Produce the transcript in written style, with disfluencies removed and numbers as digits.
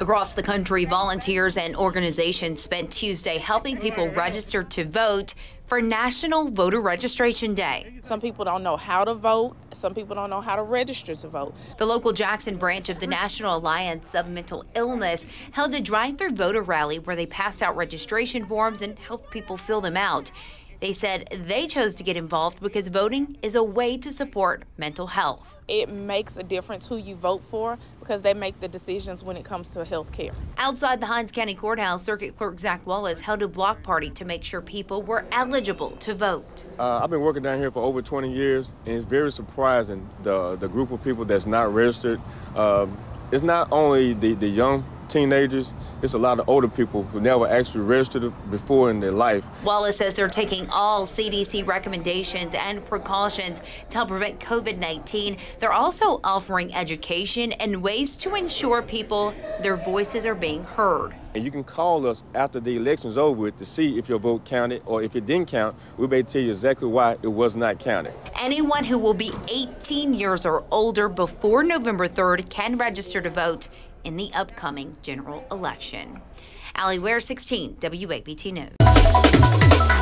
Across the country, volunteers and organizations spent Tuesday helping people register to vote for National Voter Registration Day. Some people don't know how to vote. Some people don't know how to register to vote. The local Jackson branch of the National Alliance of Mental Illness held a drive-through voter rally where they passed out registration forms and helped people fill them out. They said they chose to get involved because voting is a way to support mental health. It makes a difference who you vote for because they make the decisions when it comes to health care. Outside the Hines County Courthouse, Circuit Clerk Zach Wallace held a block party to make sure people were eligible to vote. I've been working down here for over 20 years, and it's very surprising the group of people that's not registered. It's not only the young teenagers, it's a lot of older people who never actually registered before in their life. Wallace says they're taking all CDC recommendations and precautions to help prevent COVID-19. They're also offering education and ways to ensure people their voices are being heard. And you can call us after the election's over to see if your vote counted, or if it didn't count, we'll be able to tell you exactly why it was not counted. Anyone who will be 18 years or older before November 3rd can register to vote in the upcoming general election. Allie Ware, 16 WAPT News.